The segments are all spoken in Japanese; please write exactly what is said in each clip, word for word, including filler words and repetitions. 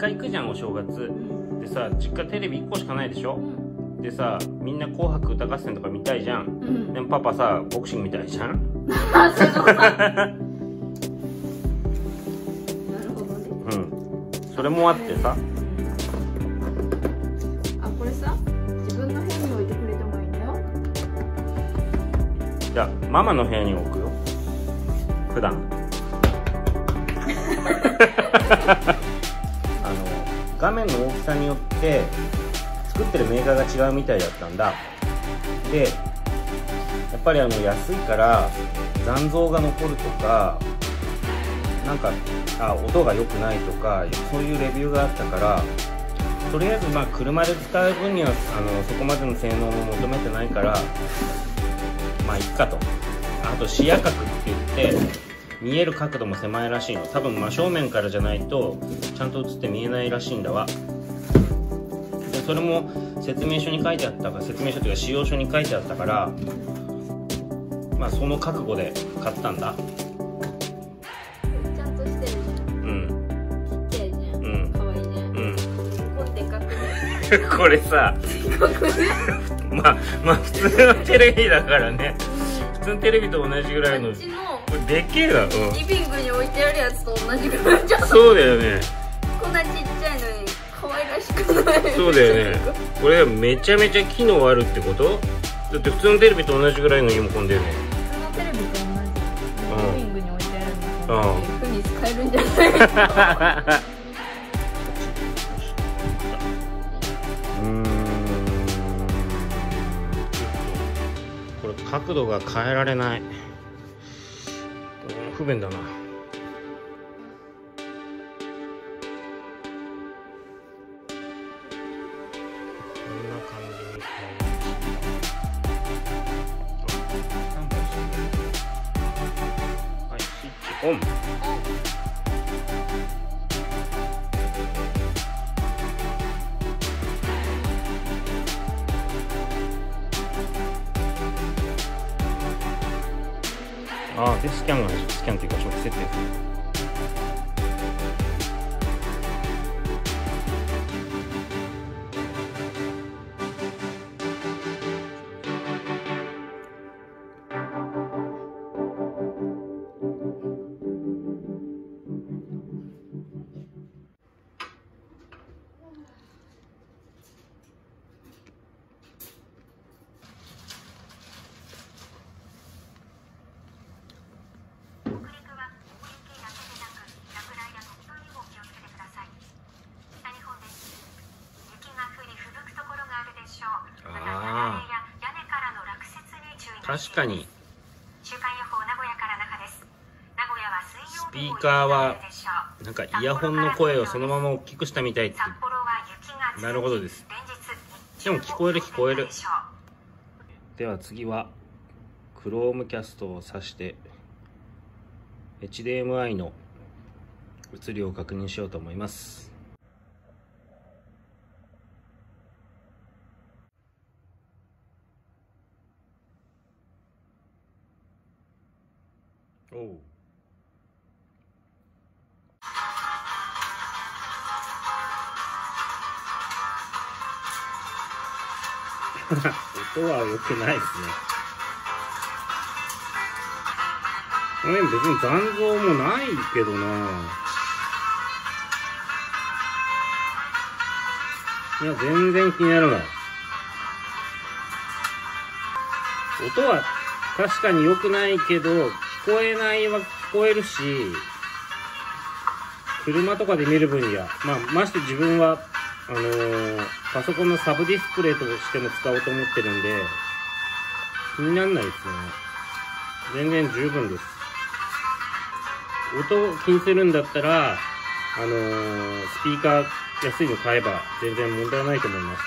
家行くじゃんお正月でさ、実家テレビいっこしかないでしょ、うん、でさみんな「紅白歌合戦」とか見たいじゃん、うん、でもパパさボクシング見たいじゃんあそういうことかなるほどね、うん、それもあってさ、あこれさ自分の部屋に置いてくれてもいいんだよ。じゃあママの部屋に置くよ普段あの画面の大きさによって作ってるメーカーが違うみたいだったんだ。でやっぱりあの安いから残像が残るとかなんかあ音が良くないとかそういうレビューがあったから、とりあえずまあ車で使う分にはあのそこまでの性能も求めてないからまあいっかと。あと視野角って言って見える角度も狭いらしいの。多分真正面からじゃないとちゃんと映って見えないらしいんだわ。でそれも説明書に書いてあったから、説明書というか使用書に書いてあったからまあその覚悟で買ったんだ。ちゃんとしてるじゃん、うん綺麗じゃん、うん可愛いね、うんこうでかくねこれさまあまあ普通のテレビだからね、普通のテレビと同じぐらいのこれでっけえだろ。リビングに置いてあるやつと同じぐらいじゃん。そうだよね、こんなちっちゃいのに可愛らしくない。そうだよねこれめちゃめちゃ機能あるってこと？だって普通のテレビと同じぐらいのリモコンだよね。普通のテレビと同じリビングに置いてあるのにそういうふうに使えるんじゃないかうーんこれ角度が変えられない不便だな。はい、スイッチオン。あーでスキャンが始まる。スキャンというか直接ですね。確かにスピーカーはなんかイヤホンの声をそのまま大きくしたみたいって。なるほどです。でも聞こえる聞こえる。では次は Chromecast を挿して エイチディーエムアイ の映りを確認しようと思います。おう音は良くないですね。これ別に残像もないけどな。いや全然気にならない。音は確かに良くないけど聞こえないは聞こえるし、車とかで見る分には、まあ、まして自分は、あのー、パソコンのサブディスプレイとしても使おうと思ってるんで、気にならないですよね。全然十分です。音を気にするんだったら、あのー、スピーカー安いの買えば全然問題ないと思います。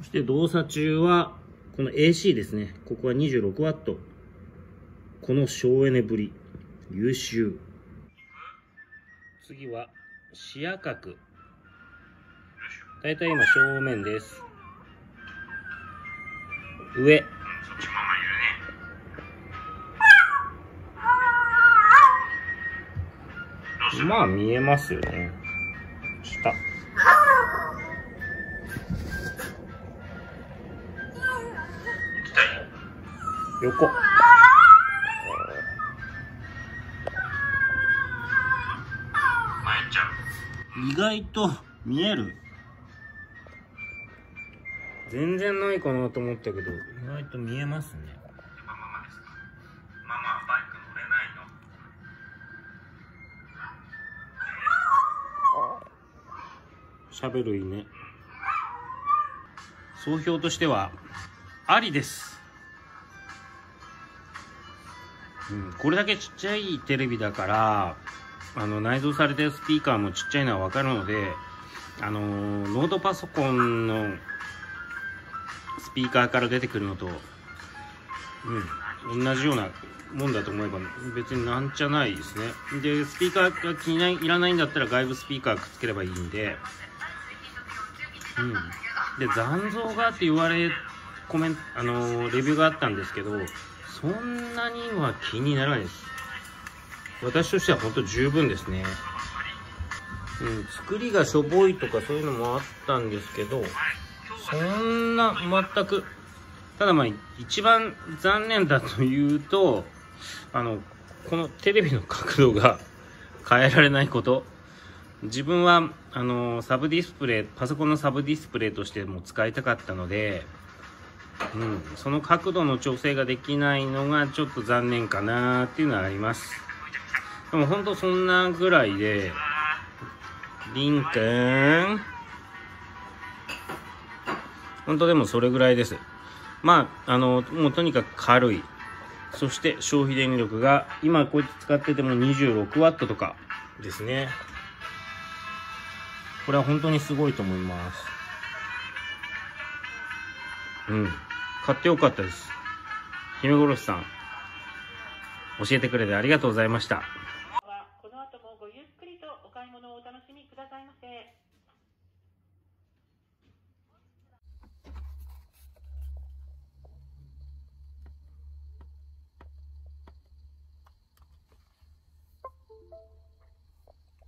そして動作中は、この エーシー ですね。ここは にじゅうろくワット。この省エネぶり優秀。次は視野角。だいたい今正面です。上まあ見えますよね。下。横。意外と見える。全然ないかなと思ったけど、意外と見えますね。ママですか？ママはバイク乗れないの？シャベルいいね。総評としてはありです。うん、これだけちっちゃいテレビだから。あの内蔵されてるスピーカーもちっちゃいのはわかるので、あのノートパソコンのスピーカーから出てくるのと、うん、同じようなもんだと思えば別になんちゃないですね。でスピーカーが気にない、いらないんだったら外部スピーカーくっつければいいんで、うん、で残像がって言われコメント、あのレビューがあったんですけど、そんなには気にならないです。私としては本当十分ですね。うん、作りがしょぼいとかそういうのもあったんですけど、そんな全く、ただまあ一番残念だというと、あの、このテレビの角度が変えられないこと。自分は、あの、サブディスプレイ、パソコンのサブディスプレイとしても使いたかったので、うん、その角度の調整ができないのがちょっと残念かなっていうのはあります。でも本当そんなぐらいで、りんくん。本当でもそれぐらいです。まあ、あの、もうとにかく軽い。そして消費電力が、今こうやって使ってても にじゅうろくワット とかですね。これは本当にすごいと思います。うん。買ってよかったです。姫殺しさん、教えてくれてありがとうございました。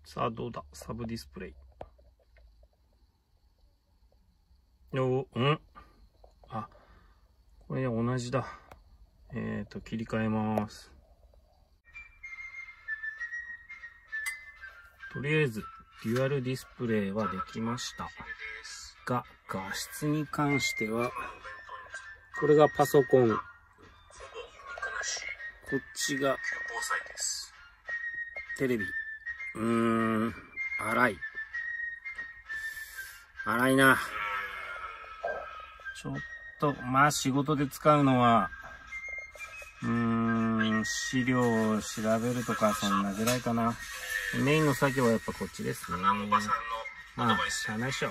さあどうだ、サブディスプレイ。おお、んあ、これ同じだ。えっと、切り替えます。とりあえず、デュアルディスプレイはできました。が、画質に関しては、これがパソコン。こっちが、テレビ。うーん、荒い。荒いな。ちょっと、まあ仕事で使うのは、うーん、資料を調べるとか、そんなぐらいかな。メインの作業はやっぱこっちですね。まあ、しゃあないでしょ。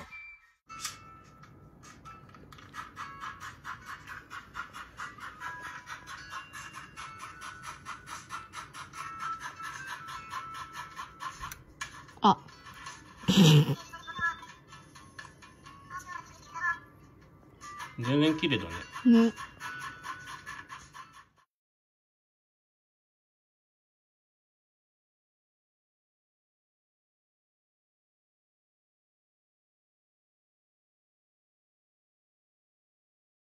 あ。全然綺麗だね。ね。